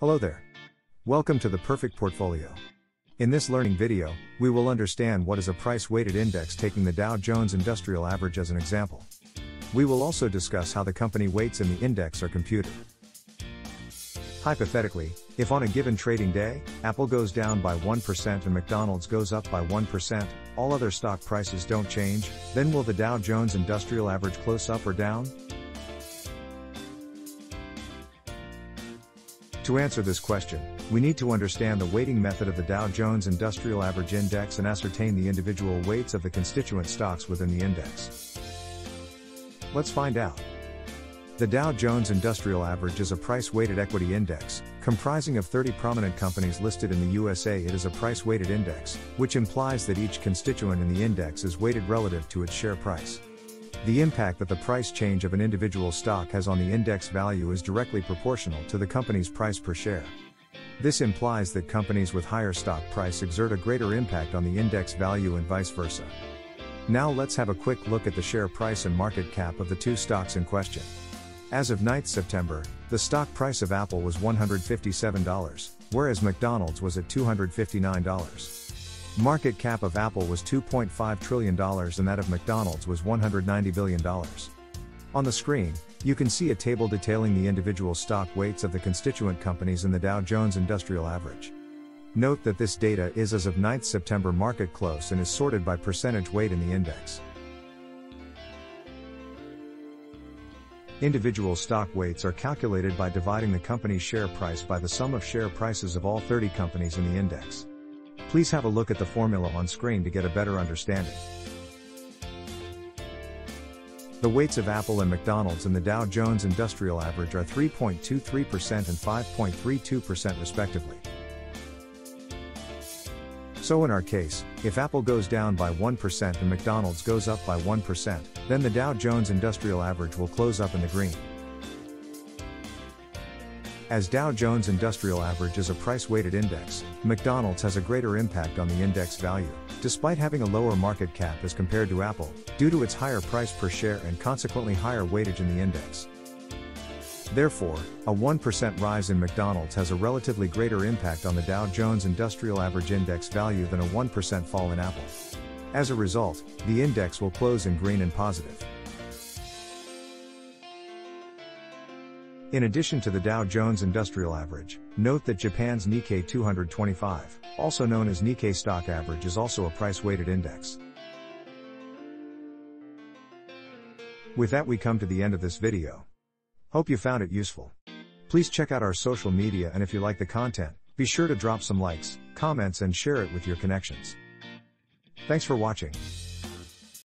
Hello there. Welcome to The Perfect Portfolio. In this learning video, we will understand what is a price-weighted index taking the Dow Jones Industrial Average as an example. We will also discuss how the company weights in the index are computed. Hypothetically, if on a given trading day, Apple goes down by 1% and McDonald's goes up by 1%, all other stock prices don't change, then will the Dow Jones Industrial Average close up or down? To answer this question, we need to understand the weighting method of the Dow Jones Industrial Average Index and ascertain the individual weights of the constituent stocks within the index. Let's find out. The Dow Jones Industrial Average is a price-weighted equity index, comprising of 30 prominent companies listed in the USA. It is a price-weighted index, which implies that each constituent in the index is weighted relative to its share price. The impact that the price change of an individual stock has on the index value is directly proportional to the company's price per share. This implies that companies with higher stock price exert a greater impact on the index value and vice versa. Now let's have a quick look at the share price and market cap of the two stocks in question. As of 9th September, the stock price of Apple was $157, whereas McDonald's was at $259. Market cap of Apple was $2.5 trillion and that of McDonald's was $190 billion. On the screen, you can see a table detailing the individual stock weights of the constituent companies in the Dow Jones Industrial Average. Note that this data is as of 9th September market close and is sorted by percentage weight in the index. Individual stock weights are calculated by dividing the company's share price by the sum of share prices of all 30 companies in the index. Please have a look at the formula on screen to get a better understanding. The weights of Apple and McDonald's in the Dow Jones Industrial Average are 3.23% and 5.32% respectively. So in our case, if Apple goes down by 1% and McDonald's goes up by 1%, then the Dow Jones Industrial Average will close up in the green. As Dow Jones Industrial Average is a price-weighted index, McDonald's has a greater impact on the index value, despite having a lower market cap as compared to Apple, due to its higher price per share and consequently higher weightage in the index. Therefore, a 1% rise in McDonald's has a relatively greater impact on the Dow Jones Industrial Average index value than a 1% fall in Apple. As a result, the index will close in green and positive. In addition to the Dow Jones Industrial Average, note that Japan's Nikkei 225, also known as Nikkei Stock Average, is also a price-weighted index. With that, we come to the end of this video. Hope you found it useful. Please check out our social media, and if you like the content, be sure to drop some likes, comments and share it with your connections. Thanks for watching.